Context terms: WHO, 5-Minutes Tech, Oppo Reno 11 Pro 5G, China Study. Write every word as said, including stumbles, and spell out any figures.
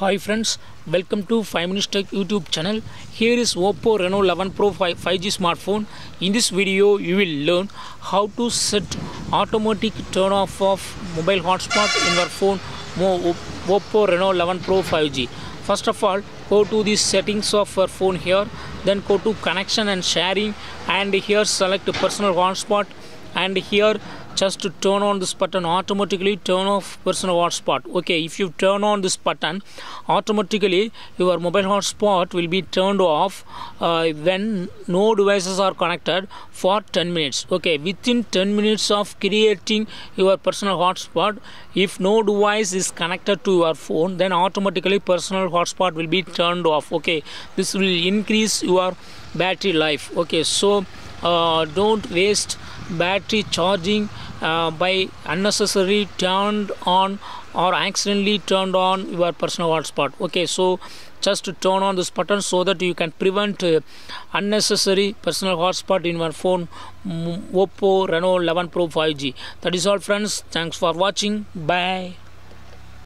Hi friends, welcome to five minutes Tech YouTube channel. Here is Oppo Reno eleven Pro five G smartphone. In this video, you will learn how to set automatic turn off of mobile hotspot in your phone Oppo Reno eleven Pro five G. First of all, go to the settings of your phone here. Then go to connection and sharing, and here select personal hotspot, and here just to turn on this button, automatically turn off personal hotspot. Okay, if you turn on this button, automatically your mobile hotspot will be turned off uh, when no devices are connected for ten minutes. Okay, within ten minutes of creating your personal hotspot, if no device is connected to your phone, then automatically personal hotspot will be turned off. Okay, this will increase your battery life. Okay, so Uh, don't waste battery charging uh, by unnecessarily turned on or accidentally turned on your personal hotspot. Okay, so just to turn on this button so that you can prevent uh, unnecessary personal hotspot in your phone Oppo Reno eleven Pro five G. That is all friends. Thanks for watching. Bye.